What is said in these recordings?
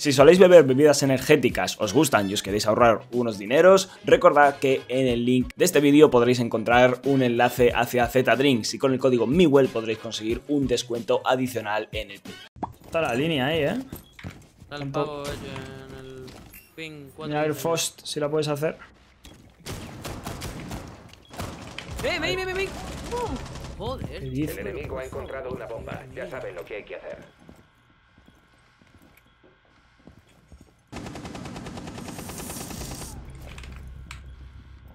Si soléis beber bebidas energéticas, os gustan y os queréis ahorrar unos dineros, recordad que en el link de este vídeo podréis encontrar un enlace hacia ZDrinks y con el código MIWELL podréis conseguir un descuento adicional en el club. Está la línea ahí, ¿eh? Dale un poco en el ping 4. Mira el Fost, si la puedes hacer. ¡Ven! Joder. El enemigo ha encontrado una bomba. Ya saben lo que hay que hacer.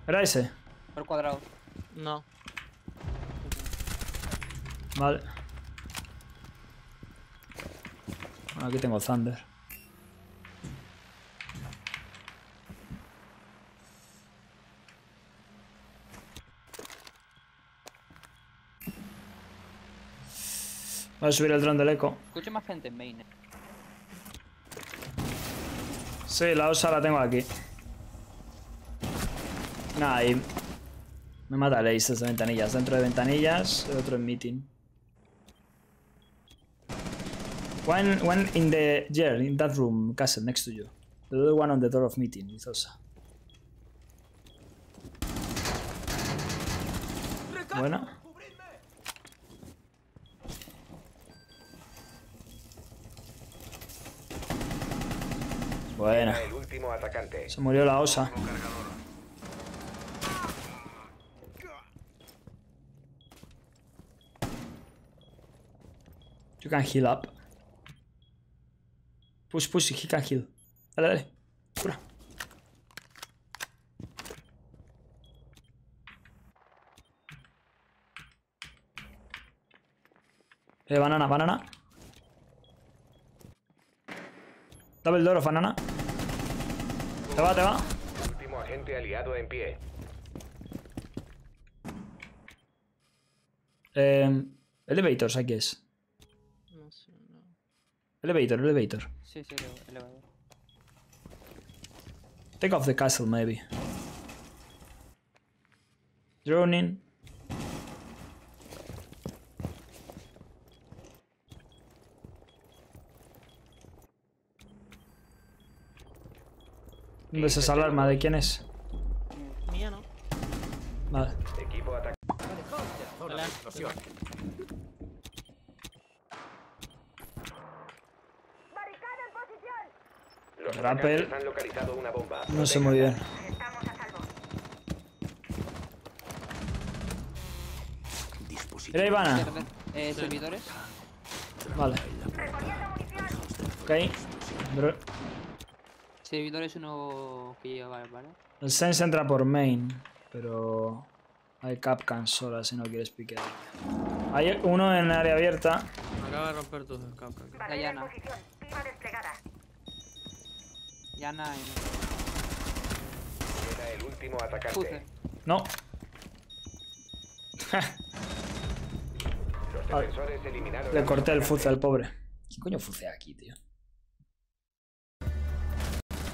¿Era ese? Por cuadrado. No. Vale. Aquí tengo Thunder. Voy a subir el dron del eco. Escucho más gente en main. Sí, la osa la tengo aquí. Nah, y me mataréis desde ventanillas. Dentro de ventanillas, el otro en meeting. One in the jail, in that room, castle, next to you. The other one on the door of meeting, with osa. Bueno. Bueno. Se murió la osa. You can heal up. Push, he can heal. Dale. Cura. Banana. Double door of banana. Te va. Último agente aliado en pie. Elevators, aquí es. Elevator. Sí, elevator. Take off the castle, maybe. Droning. ¿Dónde es esa alarma? ¿De quién es? Mía, ¿no? Vale. Equipo atacado. Hola. Rappel. No sé muy bien. Era Ivana. Servidores. Vale. Ok. Servidores uno que lleva, ¿vale? El Sense entra por main, pero hay Kapkan sola si no quieres piquear. Hay uno en el área abierta. Acaba de romper todo Kapkan. Yana. Yana en... Era el último atacante. No. Los defensores eliminaron. Le corté el Fuse al pobre. ¿Qué coño Fuse aquí, tío?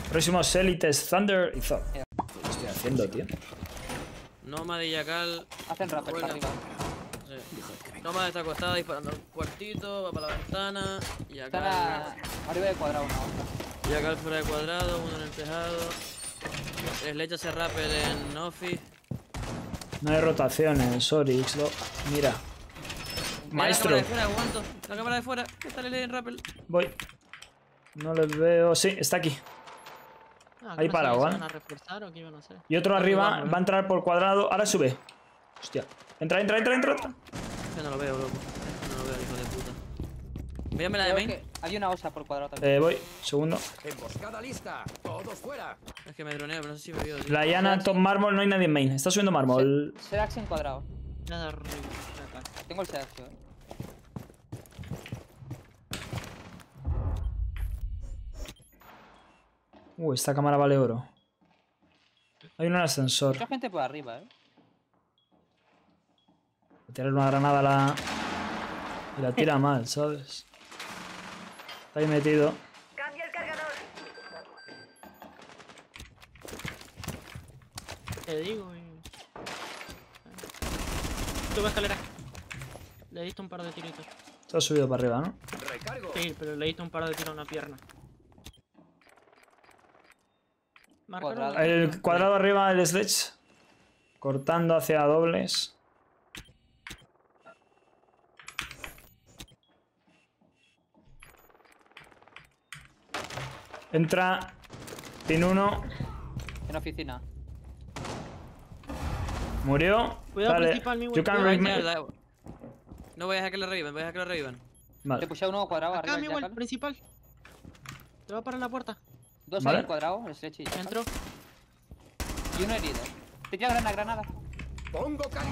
Próximos élites, Thunder y Thor. ¿Qué estoy haciendo, tío? Nomad y Yakal. Hacen rappel para arriba. Sí. Nomad está acostada disparando al cuartito, va para la ventana. Yakal. Arriba de cuadrado, una otra. Yakal fuera de cuadrado, uno en el tejado. Sledge hace rappel en office. No hay rotaciones, Oryx. Mira. Maestro. La cámara de fuera, aguanto. La cámara de fuera. ¿Qué tal el rappel? Voy. No les veo. Sí, está aquí. Ah, ahí para, ¿vale? Y otro arriba, va a entrar por cuadrado. Ahora sube. Hostia. Entra. Yo no lo veo, loco. No lo veo, hijo de puta. Véanme la de main. Hay una osa por cuadrado también. Voy. Segundo. Emboscada lista. Todos fuera. Es que me droneo, pero no sé si me veo. La Yana, top mármol, no hay nadie en main. Está subiendo mármol. Sedax en cuadrado. Nada horrible. Tengo el Sedax, ¿eh? Esta cámara vale oro. Hay uno en el ascensor. Mucha gente por arriba, Tirar una granada a la... Y la tira mal, ¿sabes? Está ahí metido. Cambia el cargador. Te digo, Tuve escalera. Le diste un par de tiritos. Te has subido para arriba, ¿no? Recargo. Sí, pero le diste un par de tiros a una pierna. Cuadrado. El cuadrado arriba del Sledge. Cortando hacia dobles. Entra. Tiene uno. En oficina. Murió. Cuidado, principal, mi MIWELL. No voy a dejar que lo revivan, voy a dejar que lo revivan. Vale. Te puse uno cuadrado acá, arriba. MIWELL, principal. Te va para la puerta. Dos al cuadrado, el Sledge. Entro. Y uno herido. Te tira granada. Pongo carga.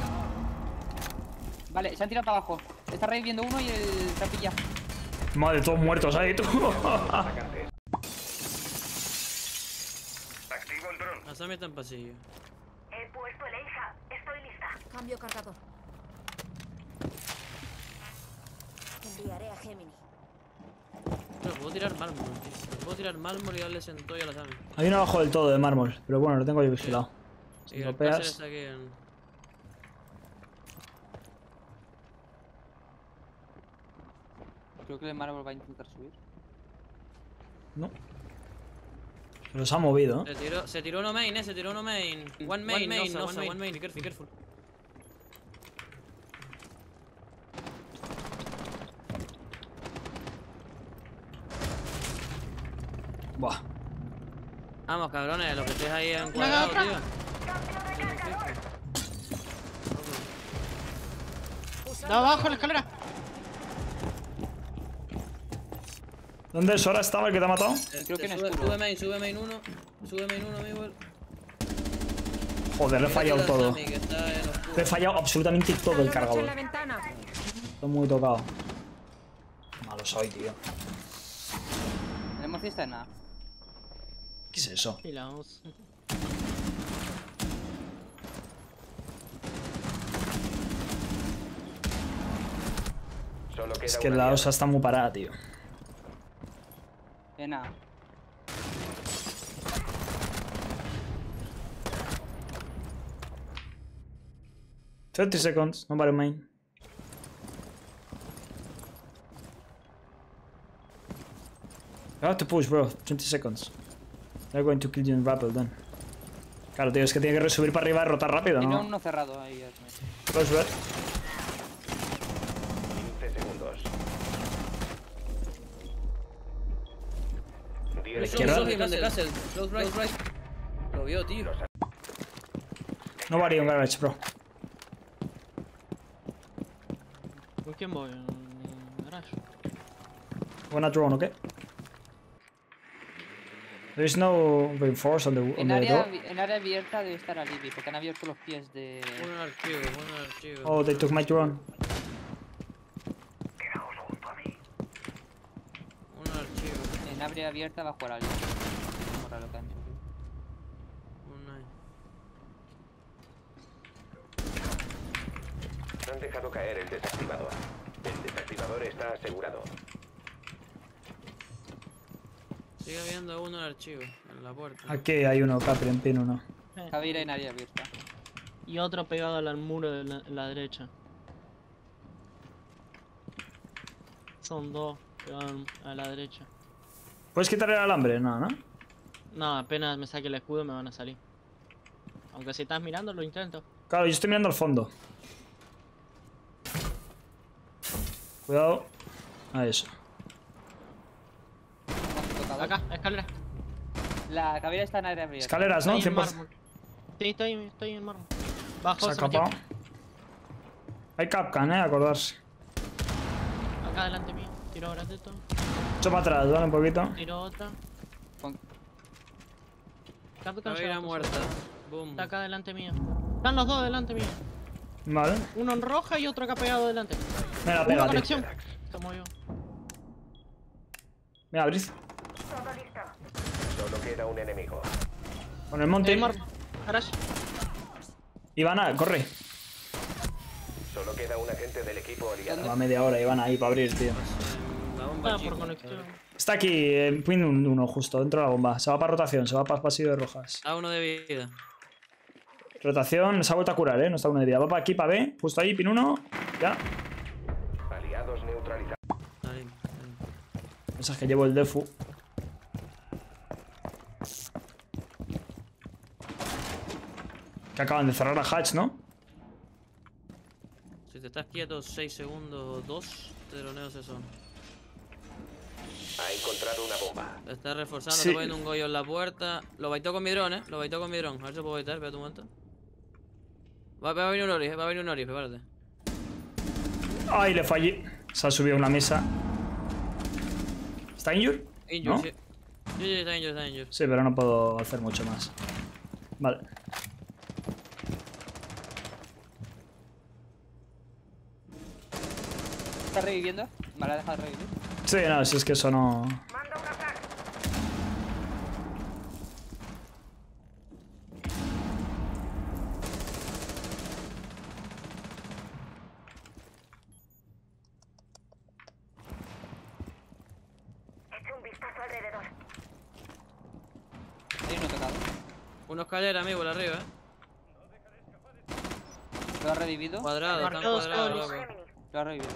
Vale, se han tirado para abajo. Está reviviendo uno y el trapilla. Madre, todos muertos ahí, tú. Activo el dron. No se metan pasillo. He puesto el EISA. Estoy lista. Cambio cargador. Enviaré a Gemini. No, puedo tirar mármol, tío. Puedo tirar mármol y darle centollo a la sangre. Hay uno abajo del todo de mármol, pero bueno, lo tengo yo vigilado. Sí, si lo pegas. Creo que el mármol va a intentar subir. No. Pero se ha movido, ¿eh? Se tiró uno main, se tiró uno main. One main, one main. Be careful, Buah. Vamos, cabrones, lo que estés ahí en cuadrado, tío. Da abajo en la escalera. ¿Dónde es? ¿Ahora estaba el que te ha matado? Creo que no. Sube main 1, MIWELL. Joder, le he fallado todo. Le he fallado absolutamente todo el cargador. Estoy muy tocado. Malo soy, tío. ¿Tenemos cista en nada? ¿Qué es eso? Hilamos. Es que la osa está muy parada, tío. De nada. $30 seconds, nobody main. You have to push, bro. 20 seconds. They're going to kill you in rappel then. Claro, tío, es que tiene que resubir para arriba y rotar rápido, ¿no? Tiene uno cerrado ahí. Push, bro. 15 segundos. Lo vio, tío. No varía un garage, bro. ¿Por quién voy? ¿Un garage? ¿Wanna drone, okay? There's no reinforce on the door. En área abierta debe estar Alibi, porque han abierto los pies de... Un archivo. Oh, they took my drone. Quedaos junto a mí. Un archivo. En área abierta va a jugar Alibi. No han dejado caer el desactivador. El desactivador está asegurado. Sigue habiendo uno en el archivo, en la puerta. Aquí hay uno, Capri, en pin uno. Cabira en área abierta. Y otro pegado al muro de la derecha. Son dos pegados a la derecha. ¿Puedes quitar el alambre? No, ¿no? No, apenas me saque el escudo me van a salir. Aunque si estás mirando lo intento. Claro, yo estoy mirando al fondo. Cuidado. A eso. Acá, escalera. La cabina está en área abierta. Escaleras, ¿no? Estoy en mármol. Sí, estoy en mármol. Bajo, se ha escapado. Hay Kapkan, acordarse. Acá delante mío. Tiro ahora de esto. Echo para atrás, dale un poquito. Tiro otra. Cabina muerta. Boom. Está acá delante mío. Están los dos delante mío. Vale. Uno en roja y otro acá pegado delante. Mira, pega, conexión. Como yo. Mira, Briz. Todo listo. Solo queda un enemigo. Con el monte. Ivana, corre. Solo queda un agente del equipo aliado. Va media hora, Ivana, ahí para abrir, tío. Está aquí, en pin uno, justo, dentro de la bomba. Se va para rotación, se va para pasillo de rojas. A uno de vida. Rotación, se ha vuelto a curar, no está uno de vida. Va para aquí, para B, justo ahí, pin uno. Ya. Aliados neutralizados. Pensas que llevo el defu. Que acaban de cerrar a Hatch, ¿no? Si te estás quieto 6 segundos 2, te droneo se son. Ha encontrado una bomba. Te está reforzando, sí. Te poniendo un goyo en la puerta. Lo baitó con mi dron, Lo baitó con mi dron. A ver si puedo baitar, espera un momento. Va a venir un Oryx, va a venir un Oryx, prepárate. Ay, le fallé. Se ha subido una mesa. ¿Está injured? Injured, ¿no? Sí. Sí, está injured, está injured. Sí, pero no puedo hacer mucho más. Vale. ¿Estás reviviendo? ¿Me la dejas revivir? Sí, no, si es que eso no... Escalera, amigo, la arriba, ¿Lo ha revivido? Cuadrado, tan cuadrado, loco. Lo ha revivido.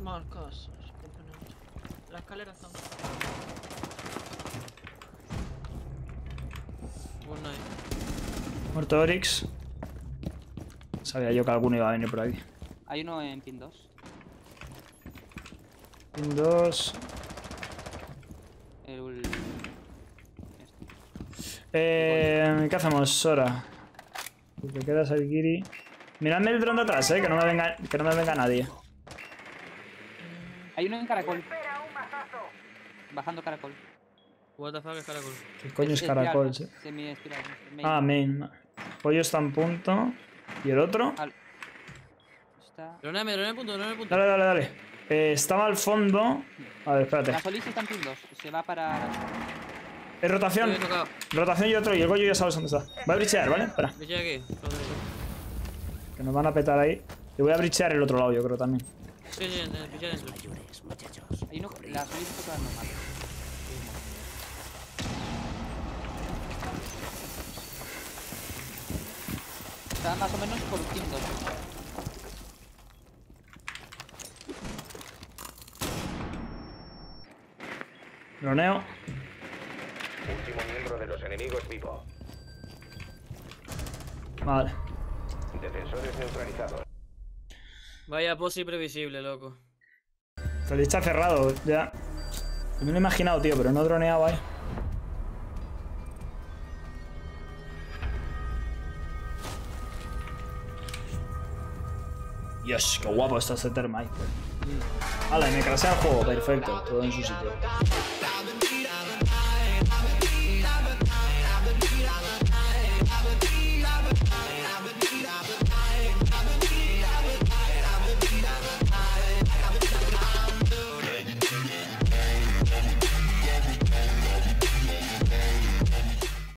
Marcos. La escalera está... Muerto Oryx. Sabía yo que alguno iba a venir por aquí. Hay uno en pin 2. Pin 2... ¿qué hacemos, Sora? Te quedas al Giri. Miradme el dron de atrás, que no me venga, nadie. Hay uno en caracol. Bajando caracol. What the fuck es caracol. ¿Qué coño es caracol? Semi-estirado. Ah, main. Pollo está en punto. ¿Y el otro? Droneame, punto. Dale, dale. Estaba al fondo. A ver, espérate. La Solís está en punto 2. Se va para... Es rotación. Rotación y otro. Y el Goyo ya sabes dónde está. Voy a brichear, ¿vale? Espera. Brichea aquí. Que nos van a petar ahí. Y voy a brichear el otro lado, yo creo también. Sí, sí, brichea dentro. Ahí no. Las veis todas normal. Está más o menos por 500. Loneo. Último miembro de los enemigos vivo. Vale. Defensores neutralizados. Vaya pose previsible, loco. Pero está cerrado, ya. Me lo he imaginado, tío, pero no droneaba ahí. Dios, qué guapo está ese Thermite. Vale, me crasea el juego, perfecto, todo en su sitio.